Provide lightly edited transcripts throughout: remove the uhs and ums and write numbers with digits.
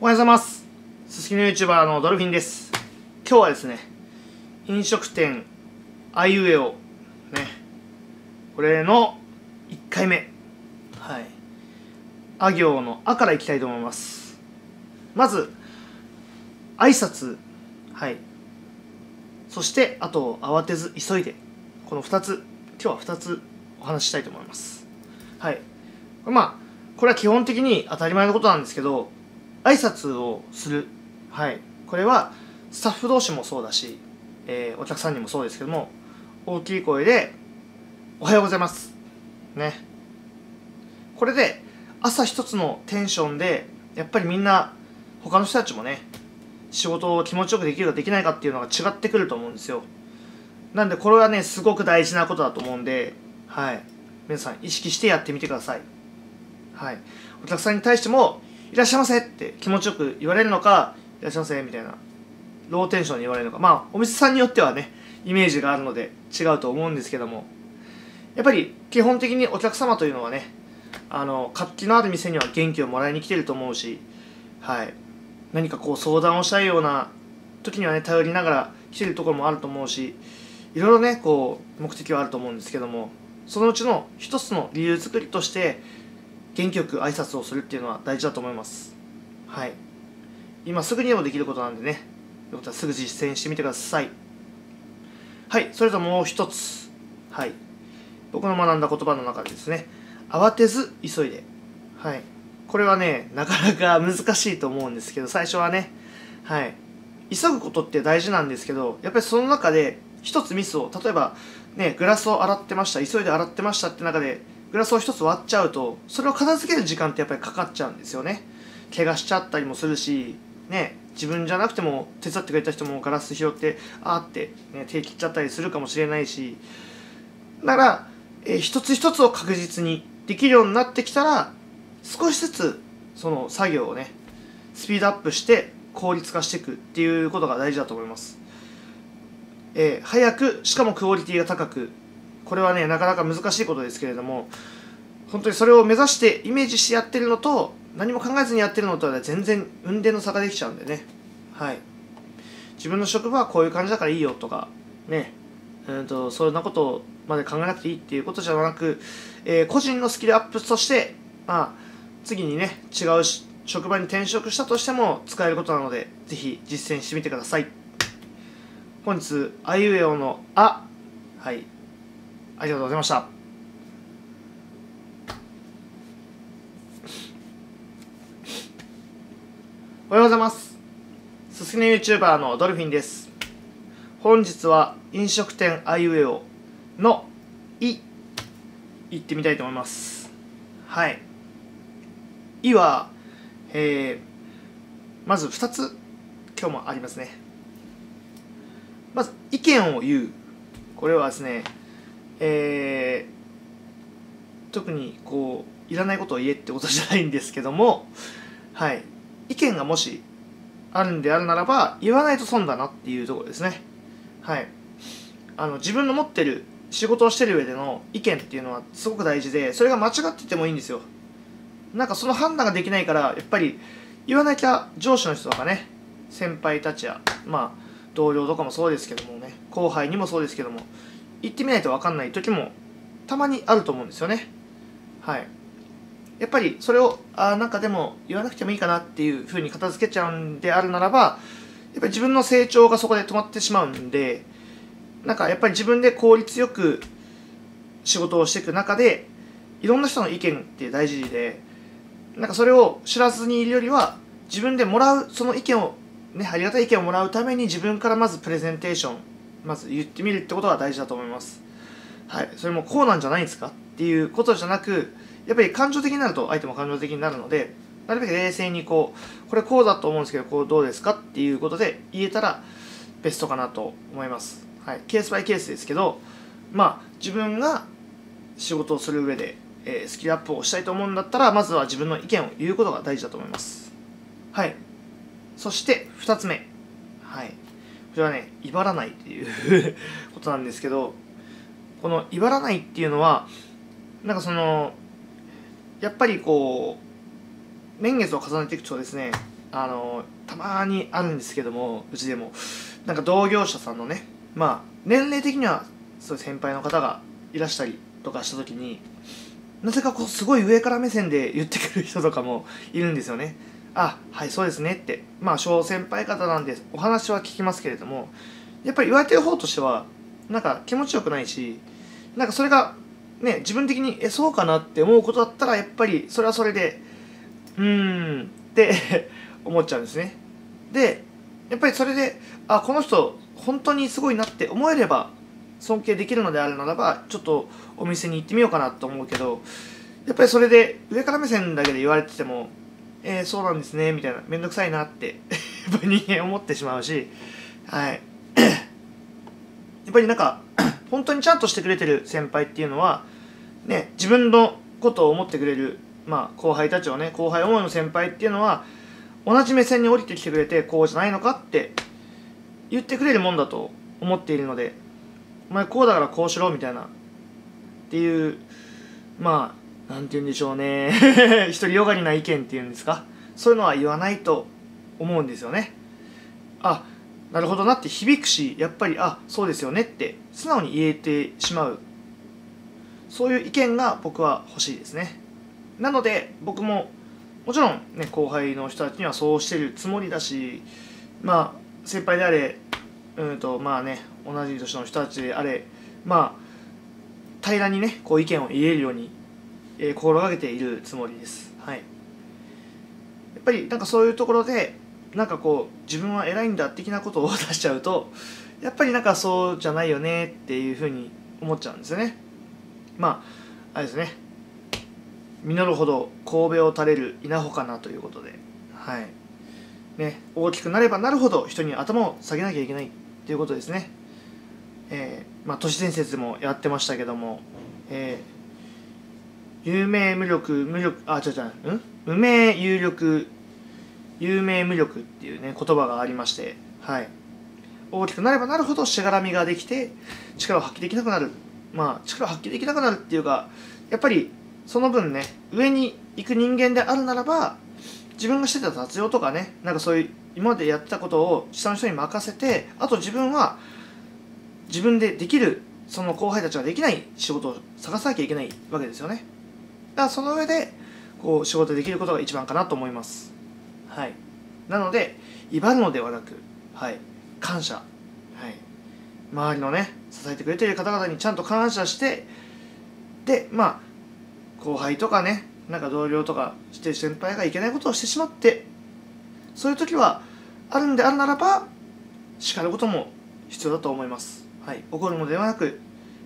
おはようございます。すすきの YouTuber のドルフィンです。今日はですね、飲食店あいうえお、ね、これの1回目、はい、あ行のあからいきたいと思います。まず、挨拶、はい、そして、あと、慌てず、急いで、この2つ、今日は2つお話ししたいと思います。はい。まあ、これは基本的に当たり前のことなんですけど、挨拶をする、はい、これはスタッフ同士もそうだし、お客さんにもそうですけども、大きい声で「おはようございます」ね、これで朝一つのテンションでやっぱりみんな他の人たちもね、仕事を気持ちよくできるかできないかっていうのが違ってくると思うんですよ。なんでこれはね、すごく大事なことだと思うんで、はい、皆さん意識してやってみてください。はい、お客さんに対してもいらっしゃいませって気持ちよく言われるのか、いらっしゃいませみたいなローテンションに言われるのか、まあお店さんによってはね、イメージがあるので違うと思うんですけども、やっぱり基本的にお客様というのはね、活気のある店には元気をもらいに来てると思うし、はい、何かこう相談をしたいような時にはね、頼りながら来てるところもあると思うし、いろいろね、こう目的はあると思うんですけども、そのうちの一つの理由作りとして元気よく挨拶をするっていうのは大事だと思います。はい。今すぐにでもできることなんでね。よかったらすぐ実践してみてください。はい。それともう一つ。はい。僕の学んだ言葉の中でですね、慌てず急いで。はい。これはね、なかなか難しいと思うんですけど、最初はね、はい。急ぐことって大事なんですけど、やっぱりその中で一つミスを、例えばね、グラスを洗ってました、急いで洗ってましたって中で、グラスを一つ割っちゃうと、それを片付ける時間ってやっぱりかかっちゃうんですよね。怪我しちゃったりもするし、ね、自分じゃなくても手伝ってくれた人もガラス拾って、あーって、ね、手切っちゃったりするかもしれないし、だから、一つ一つを確実にできるようになってきたら、少しずつその作業をね、スピードアップして効率化していくっていうことが大事だと思います。早く、しかもクオリティが高く、これはね、なかなか難しいことですけれども、本当にそれを目指してイメージしてやってるのと、何も考えずにやってるのとは全然運転の差ができちゃうんでね。はい。自分の職場はこういう感じだからいいよとか、ね、そんなことまで考えなくていいっていうことじゃなく、個人のスキルアップとして、まあ、次にね、違う職場に転職したとしても使えることなので、ぜひ実践してみてください。本日、あいうえおのあ、はい。ありがとうございました。おはようございます。すすきの YouTuber のドルフィンです。本日は飲食店あいうえおのい行ってみたいと思います。はい。いは、まず2つ今日もありますね。まず意見を言う。これはですね、特にこういらないことを言えってことじゃないんですけども、はい、意見がもしあるんであるならば言わないと損だなっていうところですね。はい、自分の持ってる仕事をしてる上での意見っていうのはすごく大事で、それが間違っててもいいんですよ。なんかその判断ができないから、やっぱり言わなきゃ上司の人とかね、先輩たちや、まあ、同僚とかもそうですけどもね、後輩にもそうですけども、言ってみないと分かんない時もたまにあると思うんですよね。はい。やっぱりそれを、なんかでも言わなくてもいいかなっていう風に片付けちゃうんであるならば、やっぱり自分の成長がそこで止まってしまうんで、なんかやっぱり自分で効率よく仕事をしていく中で、いろんな人の意見って大事で、なんかそれを知らずにいるよりは、自分でもらう、その意見を、ね、ありがたい意見をもらうために自分からまずプレゼンテーション、まず言ってみるってことが大事だと思います。はい。それもこうなんじゃないですかっていうことじゃなく、やっぱり感情的になると相手も感情的になるので、なるべく冷静にこう、これこうだと思うんですけど、こうどうですかっていうことで言えたらベストかなと思います。はい。ケースバイケースですけど、まあ自分が仕事をする上で、スキルアップをしたいと思うんだったら、まずは自分の意見を言うことが大事だと思います。はい。そして2つ目。はい。これはね、威張らないっていうことなんですけど、この威張らないっていうのは、なんかその、やっぱりこう、年月を重ねていくとですね、たまにあるんですけども、うちでもなんか同業者さんのね、まあ年齢的にはそういう先輩の方がいらしたりとかした時に、なぜかこうすごい上から目線で言ってくる人とかもいるんですよね。あ、はいそうですねって、まあ小先輩方なんでお話は聞きますけれども、やっぱり言われてる方としてはなんか気持ちよくないし、なんかそれがね、自分的にそうかなって思うことだったら、やっぱりそれはそれでって思っちゃうんですね。でやっぱりそれで、あ、この人本当にすごいなって思えれば、尊敬できるのであるならばちょっとお店に行ってみようかなと思うけど、やっぱりそれで上から目線だけで言われてても、そうなんですねみたいな、めんどくさいなってやっぱり人間思ってしまうし、はいやっぱりなんか本当にちゃんとしてくれてる先輩っていうのはね、自分のことを思ってくれる、まあ後輩たちをね、後輩思いの先輩っていうのは同じ目線に降りてきてくれて、こうじゃないのかって言ってくれるもんだと思っているので、お前こうだからこうしろみたいなっていう、まあなんて言うんでしょうね独りよがりな意見っていうんですか、そういうのは言わないと思うんですよね。あ、なるほどなって響くし、やっぱりあ、そうですよねって素直に言えてしまう、そういう意見が僕は欲しいですね。なので僕ももちろんね、後輩の人たちにはそうしてるつもりだし、まあ先輩であれ、まあね、同じ年の人たちであれ、まあ平らにね、こう意見を言えるように、心がけているつもりです。はい。やっぱりなんかそういうところで、なんかこう自分は偉いんだ的なことを出しちゃうと、やっぱりなんかそうじゃないよねっていうふうに思っちゃうんですよね。まああれですね、実るほど頭を垂れる稲穂かなということで、はいね、大きくなればなるほど人に頭を下げなきゃいけないということですね。まあ、都市伝説もやってましたけども、有名無力無力、あ、違う違う、無名有力有名無力っていうね、言葉がありまして、はい、大きくなればなるほどしがらみができて力を発揮できなくなる、まあ力を発揮できなくなるっていうか、やっぱりその分ね、上に行く人間であるならば、自分がしてた雑用とかね、なんかそういう今までやってたことを下の人に任せて、あと自分は自分でできる、その後輩たちができない仕事を探さなきゃいけないわけですよね。だからその上でこう仕事できることが一番かなと思います。はい、なので威張るのではなく、はい、感謝、はい、周りのね、支えてくれている方々にちゃんと感謝して、でまあ後輩とかね、なんか同僚とかして先輩がいけないことをしてしまって、そういう時はあるんであるならば叱ることも必要だと思います。はい、怒るのではなく、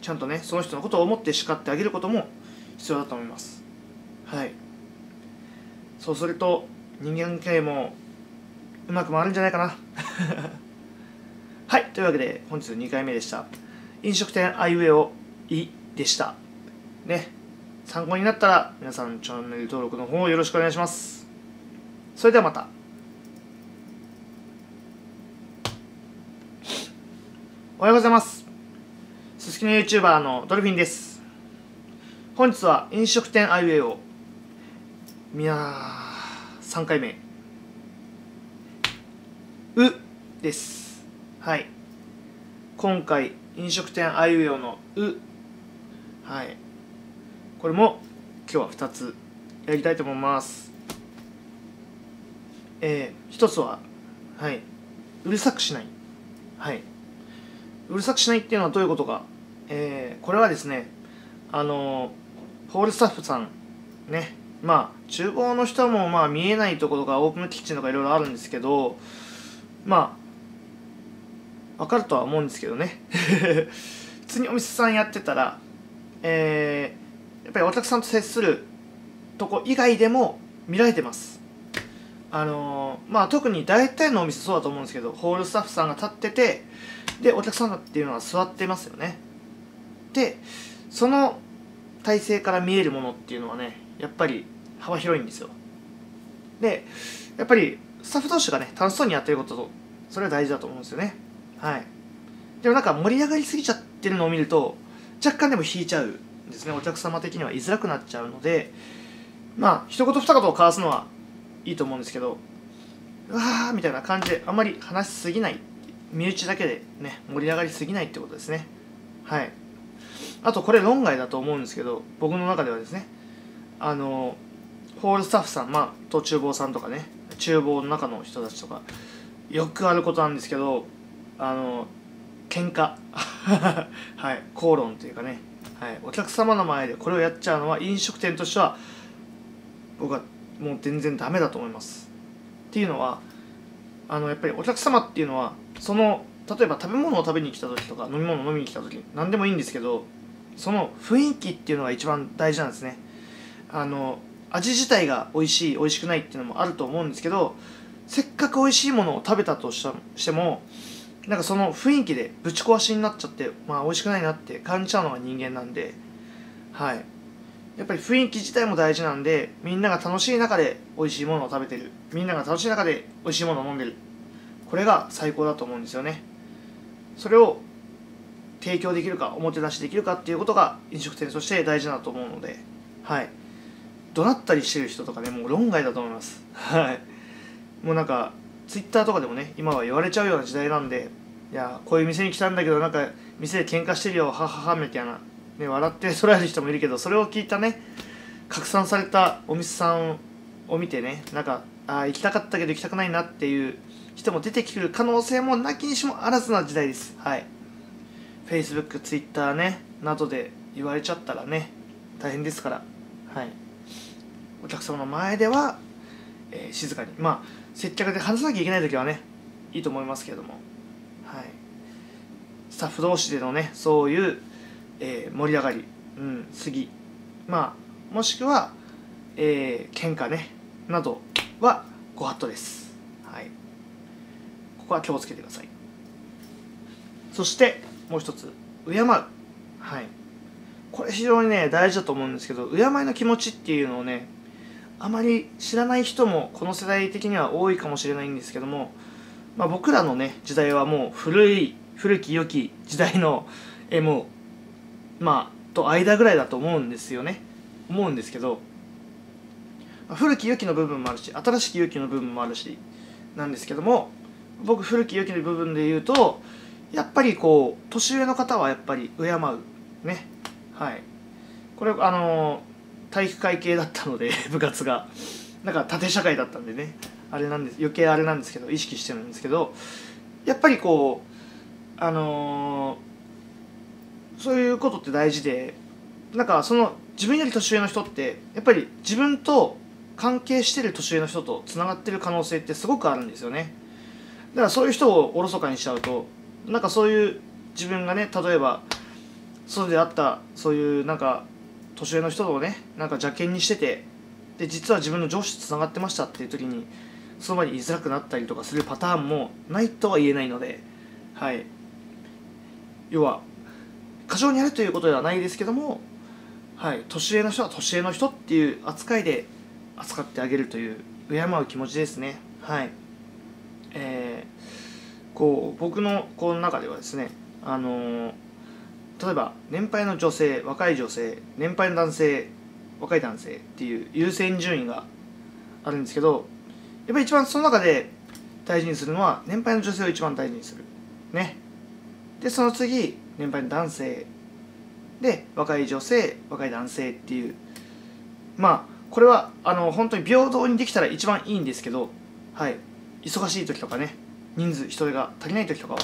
ちゃんとね、その人のことを思って叱ってあげることも必要だと思います。はい、そうすると人間関係もうまく回るんじゃないかなはい、というわけで本日2回目でした。飲食店あいうえおいでしたね。参考になったら皆さんチャンネル登録の方よろしくお願いします。それではまた。おはようございます。すすきの YouTuber のドルフィンです。本日は飲食店あいうえお。いやー、3回目。うです。はい。今回、飲食店あいうえおのう。はい。これも今日は2つやりたいと思います。1つは、はい。うるさくしない。はい。うるさくしないっていうのはどういうことか、これはですね、ホールスタッフさんね、まあ厨房の人もまあ見えないところとかオープンキッチンとかいろいろあるんですけど、まあ分かるとは思うんですけどね普通にお店さんやってたら、やっぱりお客さんと接するとこ以外でも見られてます。まあ特に大体のお店そうだと思うんですけど、ホールスタッフさんが立ってて、でお客さんっていうのは座ってますよね。でその体勢から見えるものっていうのはね、やっぱり幅広いんですよ。でやっぱりスタッフ同士がね、楽しそうにやってることと、それは大事だと思うんですよね。はい。でもなんか盛り上がりすぎちゃってるのを見ると若干でも引いちゃうんですね。お客様的には居づらくなっちゃうので、まあ一言二言を交わすのはいいと思うんですけど、うわーみたいな感じであんまり話しすぎない、身内だけでね盛り上がりすぎないってことですね。はい。あとこれ論外だと思うんですけど、僕の中ではですね、ホールスタッフさん、まあと厨房さんとかね、厨房の中の人たちとかよくあることなんですけど、喧嘩はい、口論というかね、はい、お客様の前でこれをやっちゃうのは飲食店としては僕はもう全然ダメだと思います。っていうのはやっぱりお客様っていうのはその例えば食べ物を食べに来た時とか飲み物を飲みに来た時、何でもいいんですけど、その雰囲気っていうのが一番大事なんですね。味自体が美味しい美味しくないっていうのもあると思うんですけど、せっかく美味しいものを食べたとしてもなんかその雰囲気でぶち壊しになっちゃって、まあ美味しくないなって感じちゃうのが人間なんで、はい、やっぱり雰囲気自体も大事なんで、みんなが楽しい中で美味しいものを食べてる、みんなが楽しい中で美味しいものを飲んでる、これが最高だと思うんですよね。それを提供できるかおもてなしできるかっていうことが飲食店として大事だと思うので、はい、怒鳴ったりしてる人とかね、もう論外だと思います。はい。もうなんかツイッターとかでもね、今は言われちゃうような時代なんで、いやこういう店に来たんだけどなんか店で喧嘩してるよはははみたいな、ね、笑って捉える人もいるけど、それを聞いたね拡散されたお店さんを見てね、なんかあ行きたかったけど行きたくないなっていう人も出てくる可能性もなきにしもあらずな時代です。はい。 Facebook、Twitter ねなどで言われちゃったらね大変ですから、はい、お客様の前では、静かに、まあ接客で話さなきゃいけない時はねいいと思いますけれども、はい、スタッフ同士でのねそういう、盛り上がり、うん、次、まあもしくは、喧嘩ねなどはご法度です。はい、ここは気をつけてください。そしてもう一つ、敬う。はい、これ非常にね大事だと思うんですけど、敬いの気持ちっていうのをねあまり知らない人もこの世代的には多いかもしれないんですけども、まあ、僕らのね時代はもう古き良き時代のもうまあと間ぐらいだと思うんですけど、古き良きの部分もあるし新しき良きの部分もあるしなんですけども、僕古き良きの部分で言うとやっぱりこう年上の方はやっぱり敬うね。はい、これ体育会系だったので部活がなんか縦社会だったんでねあれなんです、余計あれなんですけど意識してるんですけど、やっぱりこうそういうことって大事で、なんかその自分より年上の人ってやっぱり自分と関係してる年上の人とつながってる可能性ってすごくあるんですよね。だからそういう人をおろそかにしちゃうと、なんかそういう自分がね例えばそうであったそういうなんか年上の人をねなんか邪険にしてて、で実は自分の上司とつながってましたっていう時にその場に居づらくなったりとかするパターンもないとは言えないので、はい、要は過剰にあるということではないですけども、はい、年上の人は年上の人っていう扱いで扱ってあげるという敬う気持ちですね。はい、こう僕のこの中ではですね例えば年配の女性、若い女性、年配の男性、若い男性っていう優先順位があるんですけど、やっぱり一番その中で大事にするのは年配の女性を一番大事にするね。でその次年配の男性で若い女性、若い男性っていう、まあこれは本当に平等にできたら一番いいんですけど、はい、忙しい時とかね人数人手が足りない時とかは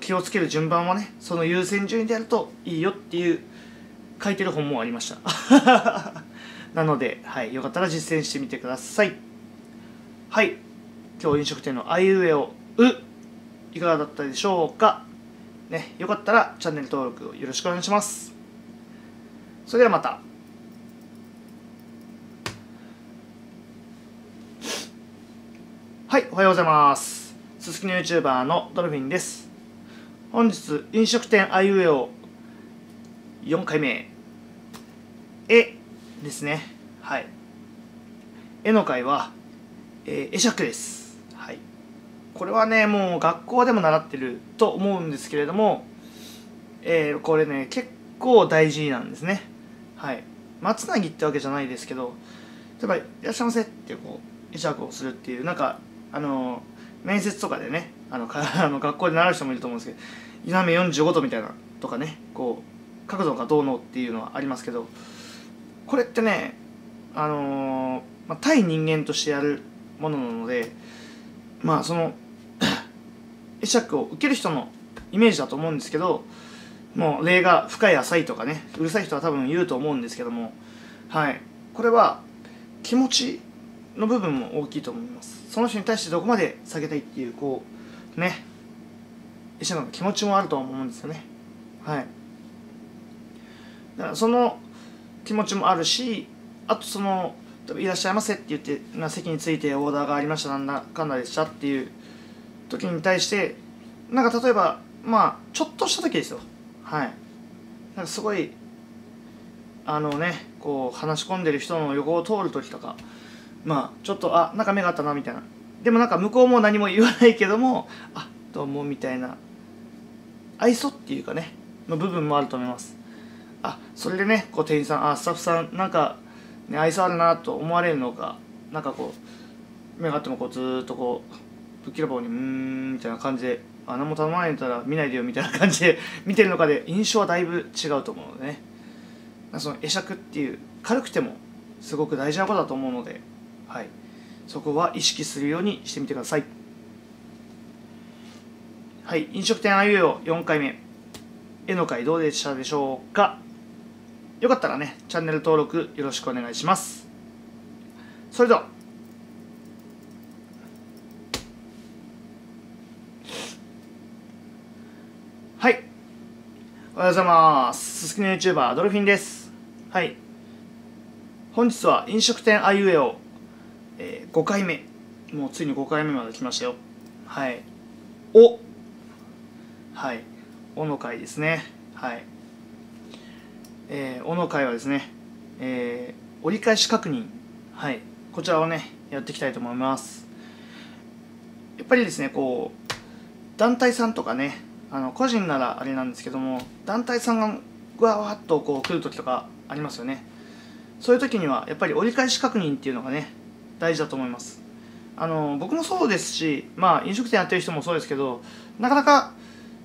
気をつける順番はねその優先順位でやるといいよっていう書いてる本もありましたなので、はい、よかったら実践してみてください。はい、今日飲食店のあいうえおいかがだったでしょうかね。よかったらチャンネル登録よろしくお願いします。それではまた。はい、おはようございます。すすきの YouTuber のドルフィンです。本日飲食店あいうえお4回目ですね。はい、絵の回は会釈です。はい、これはねもう学校でも習ってると思うんですけれども、これね結構大事なんですね。はい、松なぎってわけじゃないですけど、例えば「いらっしゃいませ」ってこう会釈をするっていう、なんか面接とかでね、学校で習う人もいると思うんですけど、斜め45度みたいなとかね、こう角度がどうのっていうのはありますけど、これってね、対人間としてやるものなので、まあその会釈を受ける人のイメージだと思うんですけど、もう例が深い浅いとかね、うるさい人は多分言うと思うんですけども、はい、これは気持ちの部分も大きいと思います。その人に対してどこまで下げたいっていう、こうね、医者の気持ちもあると思うんですよね。はい、だからその気持ちもあるし、あとその「いらっしゃいませ」って言って、席についてオーダーがありました、なんだかんだでしたっていう時に対して、なんか例えばまあちょっとした時ですよ、はい、なんかすごいこう話し込んでる人の横を通る時とか、まあちょっとなんか目があったなみたいな、でもなんか向こうも何も言わないけども、どうもみたいな愛想っていうかねの部分もあると思います。それでね、こう店員さん、スタッフさんなんか、ね、愛想あるなと思われるのか、なんかこう目があってもこうずーっとこうぶっきらぼうに「うーん」みたいな感じで、何も頼まないから見ないでよみたいな感じで見てるのかで、印象はだいぶ違うと思うのでね、その会釈っていう軽くてもすごく大事なことだと思うので、はい、そこは意識するようにしてみてください。はい、飲食店あゆえよ4回目、絵の回どうでしたでしょうか。よかったらね、チャンネル登録よろしくお願いします。それでは。はい、おはようございます。すすきの YouTuber ドルフィンです。はい。本日は飲食店あゆえよ5回目、もうついに5回目まで来ましたよ。はい。はい。おの会ですね。はい。おの会はですね、折り返し確認。はい。こちらをね、やっていきたいと思います。やっぱりですね、こう、団体さんとかね、個人ならあれなんですけども、団体さんがわーっとこう来るときとかありますよね。そういうときには、やっぱり折り返し確認っていうのがね、大事だと思います。僕もそうですし、まあ飲食店やってる人もそうですけど、なかなか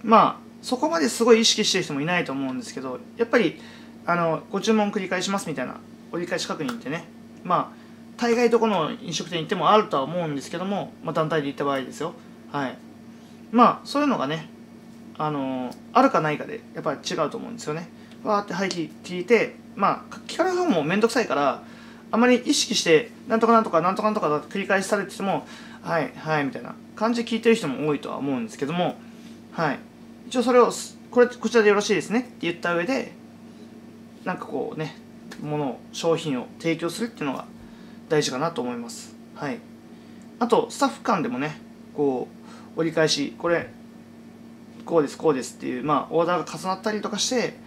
まあそこまですごい意識してる人もいないと思うんですけど、やっぱりご注文繰り返しますみたいな折り返し確認ってね、まあ大概どこの飲食店行ってもあるとは思うんですけども、まあ、団体で行った場合ですよ。はい、まあそういうのがね、あるかないかでやっぱり違うと思うんですよね。わーってはい聞いて、まあ聞かれる方も面倒くさいから、あまり意識して、なんとかなんとかなんとかなんとか繰り返しされてても、はい、はい、みたいな感じで聞いてる人も多いとは思うんですけども、はい。一応それを、こちらでよろしいですねって言った上で、なんかこうね、商品を提供するっていうのが大事かなと思います。はい。あと、スタッフ間でもね、こう、折り返し、これ、こうです、こうですっていう、まあ、オーダーが重なったりとかして、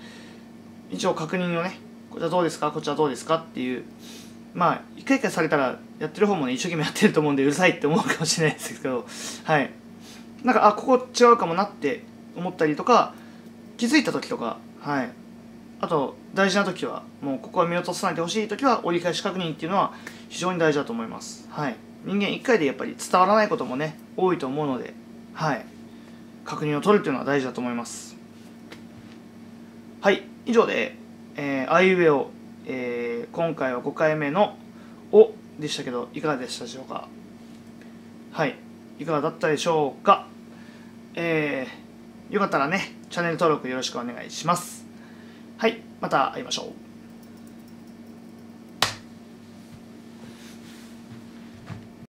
一応確認をね、こちらどうですか、こちらどうですかっていう、まあ、一回一回されたら、やってる方もね、一生懸命やってると思うんで、うるさいって思うかもしれないですけど、はい。なんか、ここ違うかもなって思ったりとか、気づいた時とか、はい。あと、大事な時は、もうここは見落とさないでほしい時は、折り返し確認っていうのは、非常に大事だと思います。はい。人間一回でやっぱり伝わらないこともね、多いと思うので、はい。確認を取るっていうのは大事だと思います。はい。以上で、あいうえお、今回は5回目の「お」でしたけど、いかがでしたでしょうか。はい、いかがだったでしょうか。よかったらね、チャンネル登録よろしくお願いします。はい、また会いましょう。